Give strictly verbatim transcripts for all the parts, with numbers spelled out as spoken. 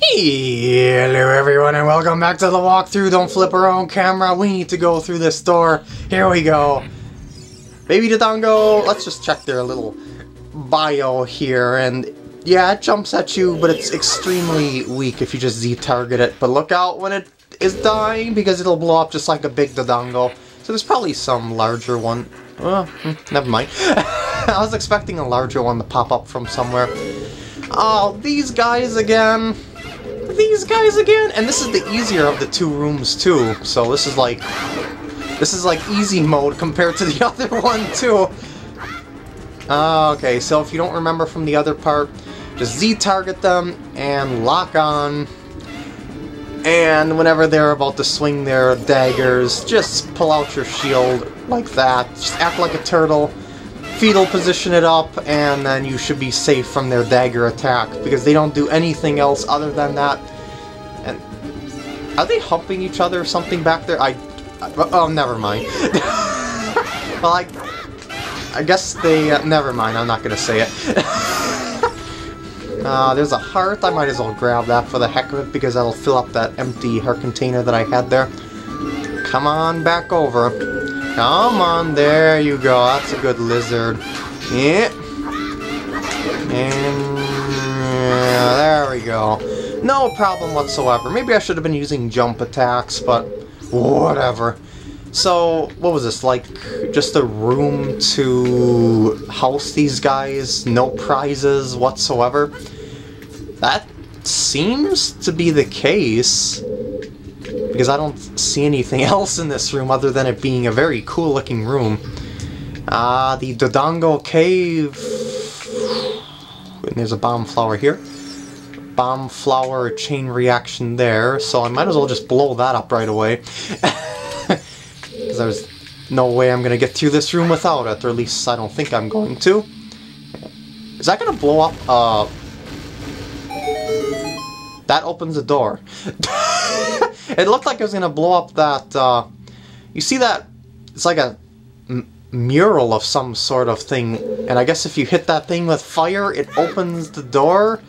Hello everyone and welcome back to the walkthrough. Don't flip around camera. We need to go through this door. Here we go. Baby Dodongo. Let's just check their little bio here. And yeah, it jumps at you, but it's extremely weak if you just Z-target it. But look out when it is dying because it'll blow up just like a big Dodongo. So there's probably some larger one. Oh, never mind. I was expecting a larger one to pop up from somewhere. Oh, these guys again. These guys again, and this is the easier of the two rooms too. So this is like, this is like easy mode compared to the other one too. Uh, okay, so if you don't remember from the other part, just Z-target them and lock on. And whenever they're about to swing their daggers, just pull out your shield like that. Just act like a turtle. Fetal position it up, and then you should be safe from their dagger attack, because they don't do anything else other than that. And are they humping each other or something back there? I... I oh, never mind. Well, I... I guess they... Uh, never mind, I'm not gonna say it. uh, there's a heart. I might as well grab that for the heck of it, because that'll fill up that empty heart container that I had there. Come on back over. Come on, there you go. That's a good lizard. Yeah. And yeah, there we go. No problem whatsoever. Maybe I should have been using jump attacks, but whatever. So, what was this? Like, just a room to house these guys? No prizes whatsoever? That seems to be the case, because I don't see anything else in this room other than it being a very cool looking room. Ah, uh, the Dodongo Cave. And there's a bomb flower here. Bomb flower chain reaction there, so I might as well just blow that up right away. Because there's no way I'm going to get through this room without it, or at least I don't think I'm going to. Is that going to blow up? Uh, that opens a door. It looked like it was going to blow up that, uh, you see that, it's like a m mural of some sort of thing, and I guess if you hit that thing with fire, it opens the door,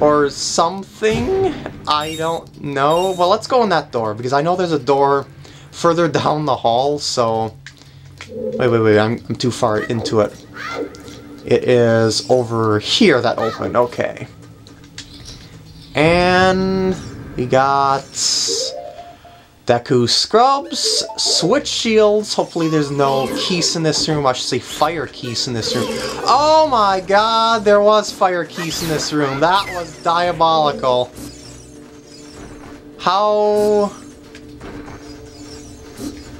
or something? I don't know. Well, let's go in that door, because I know there's a door further down the hall, so... Wait, wait, wait, I'm, I'm too far into it. It is over here that opened, okay. And... we got Deku Scrubs, Switch Shields, hopefully there's no keys in this room, I should say fire keys in this room. Oh my god, there was fire keys in this room, that was diabolical. How...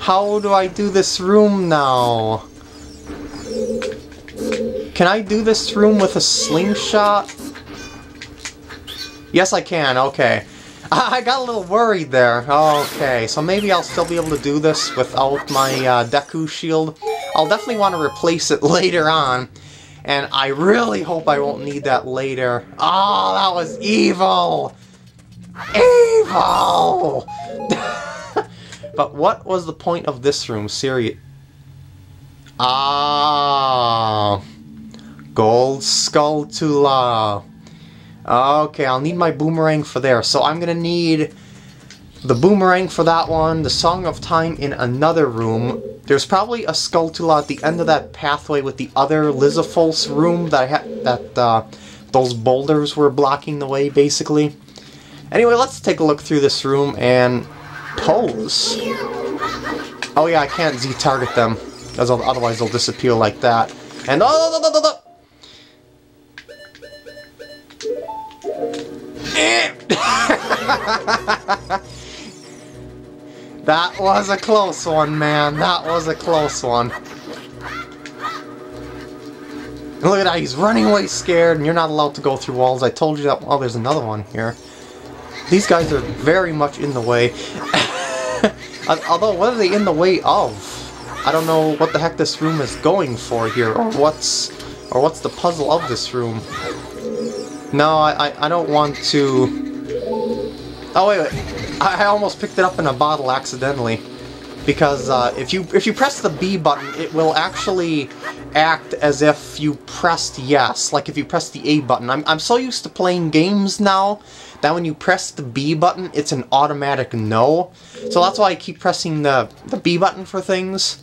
How do I do this room now? Can I do this room with a slingshot? Yes I can, okay. I got a little worried there. Okay, so maybe I'll still be able to do this without my uh, Deku shield. I'll definitely want to replace it later on. And I really hope I won't need that later. Oh, that was evil! Evil! But what was the point of this room? Seriously. Ah. Gold Skulltula. Okay, I'll need my boomerang for there, so I'm gonna need the boomerang for that one, the Song of Time in another room. There's probably a Skulltula at the end of that pathway with the other Lizopulse room that I had, that uh, those boulders were blocking the way, basically. Anyway, let's take a look through this room and pose. Oh yeah, I can't Z-target them, because otherwise they'll disappear like that. And oh, oh, oh, oh, oh. That was a close one, man. That was a close one. And look at that. He's running away scared, and you're not allowed to go through walls. I told you that. Oh, there's another one here. These guys are very much in the way. Although, what are they in the way of? I don't know what the heck this room is going for here, or what's, or what's the puzzle of this room. No, I, I, I don't want to... Oh, wait, wait. I, I almost picked it up in a bottle accidentally. Because uh, if you if you press the B button, it will actually act as if you pressed yes, like if you pressed the A button. I'm, I'm so used to playing games now that when you press the B button, it's an automatic no. So that's why I keep pressing the, the B button for things.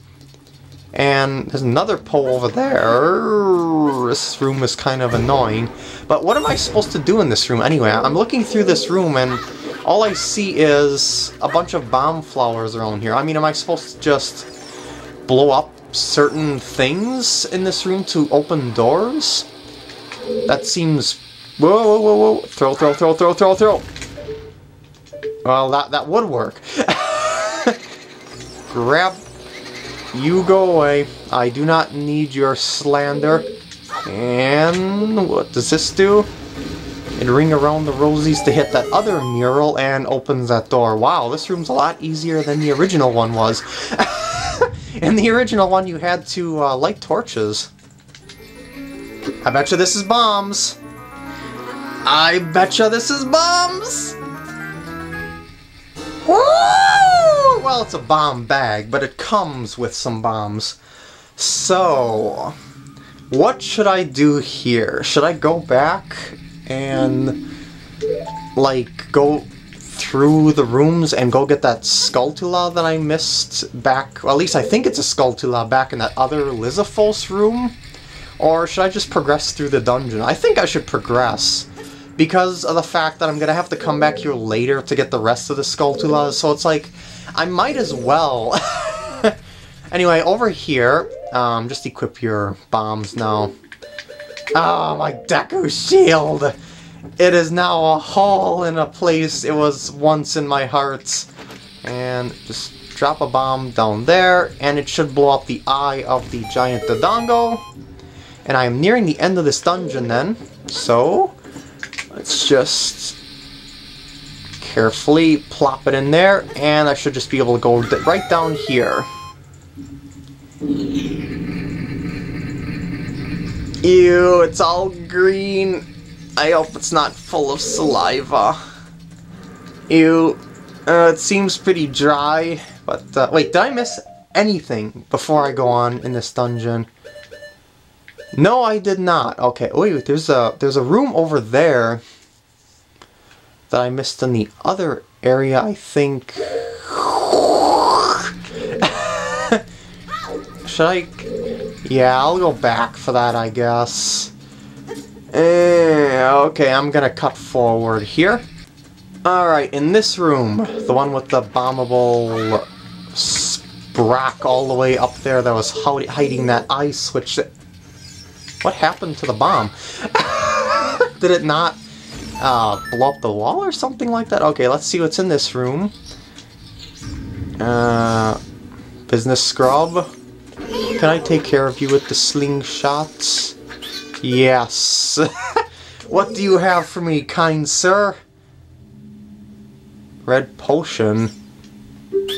And there's another pole over there. This room is kind of annoying. But what am I supposed to do in this room anyway? I'm looking through this room and all I see is a bunch of bomb flowers around here. I mean, am I supposed to just blow up certain things in this room to open doors? That seems... Whoa, whoa, whoa, whoa. Throw, throw, throw, throw, throw, throw. Well, that, that would work. Grab... You go away. I do not need your slander. And what does this do? It ring around the rosies to hit that other mural and opens that door. Wow, this room's a lot easier than the original one was. In the original one, you had to uh, light torches. I betcha this is bombs. I betcha this is bombs. Woo! Well, it's a bomb bag, but it comes with some bombs. So, what should I do here? Should I go back and, like, go through the rooms and go get that Skulltula that I missed back, well, at least I think it's a Skulltula back in that other Lizafos room? Or should I just progress through the dungeon? I think I should progress, because of the fact that I'm going to have to come back here later to get the rest of the Skulltulas, so it's like, I might as well. Anyway, over here, um, just equip your bombs now. Oh, my Deku Shield! It is now a hole in a place it was once in my heart. And just drop a bomb down there, and it should blow up the eye of the giant Dodongo. And I am nearing the end of this dungeon then, so... Let's just carefully plop it in there, and I should just be able to go right down here. Ew, it's all green. I hope it's not full of saliva. Ew, uh, it seems pretty dry, but uh, wait, did I miss anything before I go on in this dungeon? No, I did not. Okay, wait, there's a, there's a room over there that I missed in the other area, I think. Should I? Yeah, I'll go back for that, I guess. Eh, okay, I'm gonna cut forward here. Alright, in this room, the one with the bombable Sprock all the way up there that was hiding that eye switch that... What happened to the bomb? Did it not uh, blow up the wall or something like that? Okay, let's see what's in this room. Uh, business scrub. Can I take care of you with the slingshots? Yes. What do you have for me, kind sir? Red potion.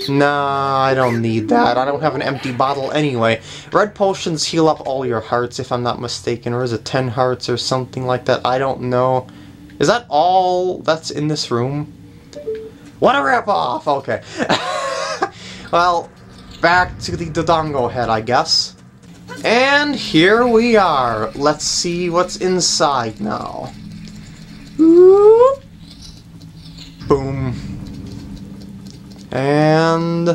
Nah, I don't need that. I don't have an empty bottle anyway. Red potions heal up all your hearts, if I'm not mistaken. Or is it ten hearts or something like that? I don't know. Is that all that's in this room? What a ripoff! Okay. Well, back to the Dodongo head, I guess. And here we are. Let's see what's inside now. Ooh. Boom. And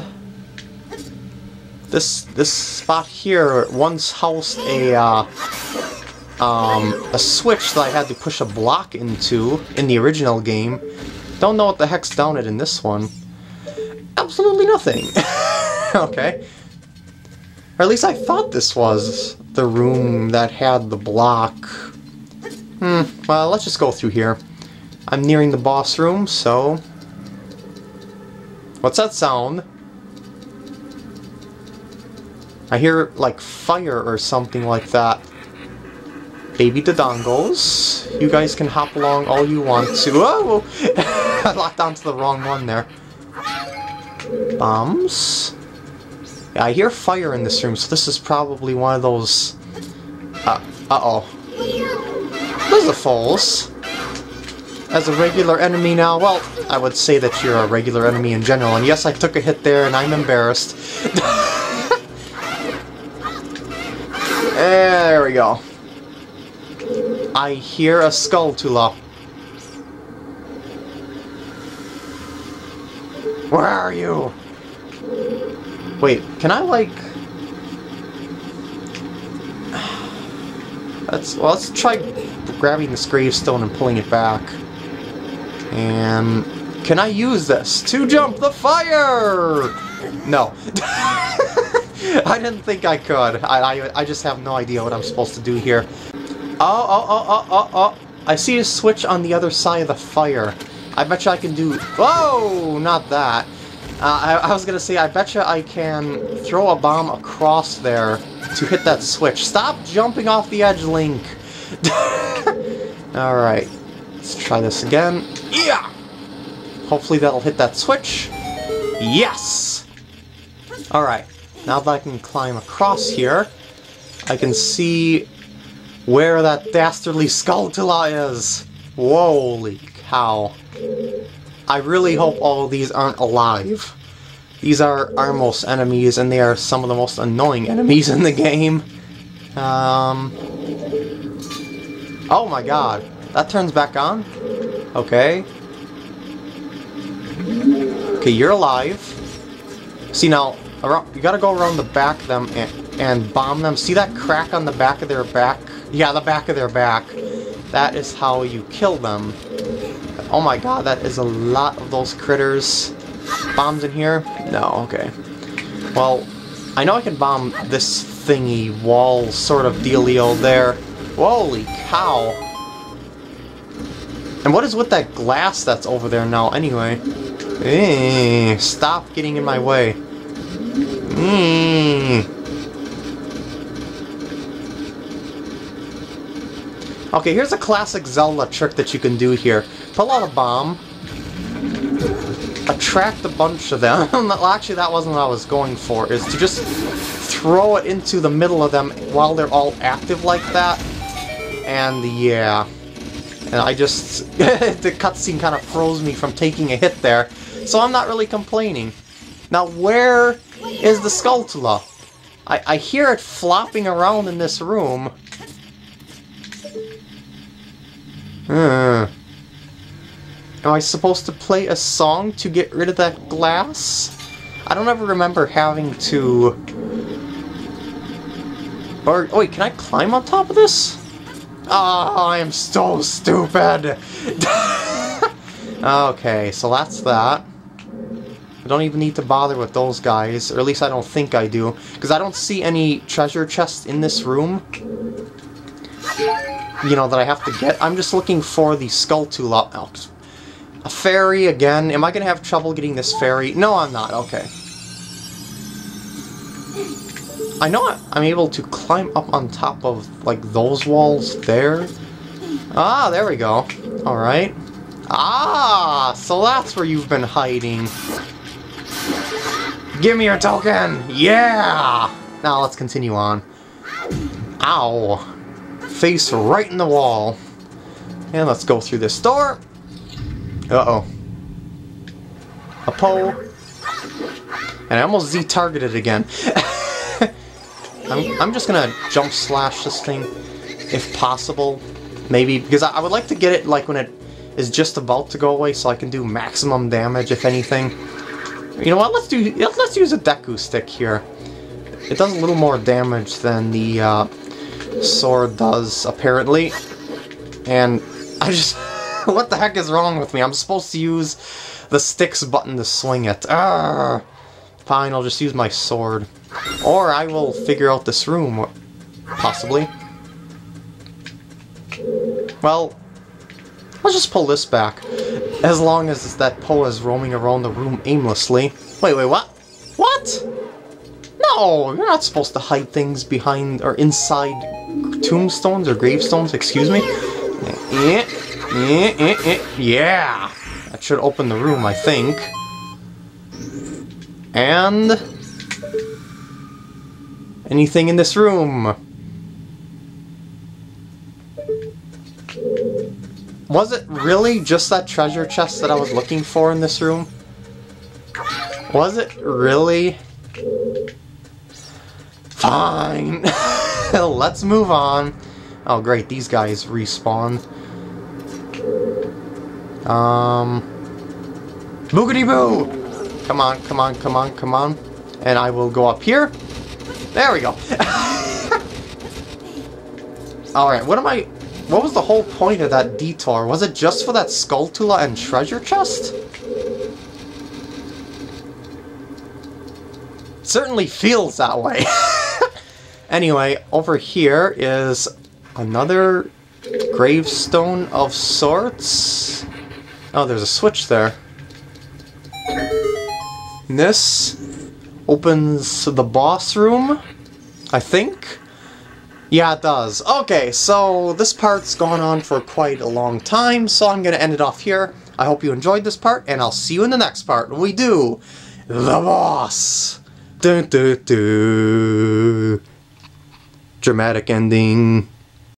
this this spot here once housed a uh, um, a switch that I had to push a block into in the original game. Don't know what the heck's down it in this one. Absolutely nothing. Okay, or at least I thought this was the room that had the block. Hmm. Well, let's just go through here. I'm nearing the boss room, so. What's that sound? I hear, like, fire or something like that. Baby Dodongos. You guys can hop along all you want to. Whoa! I locked onto the wrong one there. Bombs? Yeah, I hear fire in this room, so this is probably one of those... Uh, uh-oh. Those are foals. As a regular enemy now, well, I would say that you're a regular enemy in general, and yes, I took a hit there, and I'm embarrassed. There we go. I hear a skull tula. Where are you? Wait, can I like... Let's, well, let's try grabbing this gravestone and pulling it back. And... Can I use this to jump the fire? No. I didn't think I could. I, I, I just have no idea what I'm supposed to do here. Oh, oh, oh, oh, oh, oh. I see a switch on the other side of the fire. I betcha I can do... Whoa! Not that. Uh, I, I was gonna say, I betcha I can throw a bomb across there to hit that switch. Stop jumping off the edge, Link! Alright. Let's try this again. Yeah! Hopefully that'll hit that switch. Yes! Alright. Now that I can climb across here, I can see where that dastardly skulltula is. Holy cow. I really hope all of these aren't alive. These are our most enemies, and they are some of the most annoying enemies in the game. Um... Oh my god. That turns back on? Okay. Okay, you're alive. See now... Around, you gotta go around the back of them and, and bomb them. See that crack on the back of their back? Yeah, the back of their back. That is how you kill them. Oh my god, that is a lot of those critters. Bombs in here? No, okay. Well, I know I can bomb this thingy wall sort of dealio there. Holy cow. And what is with that glass that's over there now anyway? Eh, stop getting in my way. Mm. Okay, here's a classic Zelda trick that you can do here. Pull out a bomb. Attract a bunch of them. Well, actually, that wasn't what I was going for, is to just throw it into the middle of them while they're all active like that. And yeah. And I just... the cutscene kind of froze me from taking a hit there. So I'm not really complaining. Now, where... is the skulltula? I, I hear it flopping around in this room. Uh, am I supposed to play a song to get rid of that glass? I don't ever remember having to... Or, oh wait, can I climb on top of this? Oh, I am so stupid! Okay, so that's that. I don't even need to bother with those guys, or at least I don't think I do, because I don't see any treasure chests in this room, you know, that I have to get. I'm just looking for the skulltula out. A fairy again. Am I going to have trouble getting this fairy? No, I'm not. Okay. I know I'm able to climb up on top of, like, those walls there. Ah, there we go. Alright. Ah, so that's where you've been hiding. Give me your token! Yeah! Now let's continue on. Ow. Face right in the wall. And let's go through this door. Uh-oh. A pole. And I almost Z-targeted again. I'm, I'm just gonna jump slash this thing, if possible. Maybe, because I, I would like to get it like when it is just about to go away so I can do maximum damage, if anything. You know what? Let's do. Let's, let's use a Deku stick here. It does a little more damage than the uh, sword does, apparently. And I just, what the heck is wrong with me? I'm supposed to use the sticks button to swing it. Arrgh. Fine, I'll just use my sword, or I will figure out this room, possibly. Well, let's just pull this back. As long as that pole is roaming around the room aimlessly. Wait, wait, what? What? No, you're not supposed to hide things behind or inside tombstones or gravestones, excuse me. Yeah! That should open the room, I think. And... anything in this room? Was it really just that treasure chest that I was looking for in this room? Was it really? Fine. Let's move on. Oh, great. These guys respawn. Um... Boogity-boo! Come on, come on, come on, come on. And I will go up here. There we go. Alright, what am I... What was the whole point of that detour? Was it just for that Skulltula and treasure chest? It certainly feels that way. Anyway, over here is another gravestone of sorts. Oh, there's a switch there. This opens the boss room, I think. Yeah, it does. Okay, so this part's gone on for quite a long time, so I'm gonna end it off here. I hope you enjoyed this part, and I'll see you in the next part when we do the boss. Dun, dun, dun. Dramatic ending.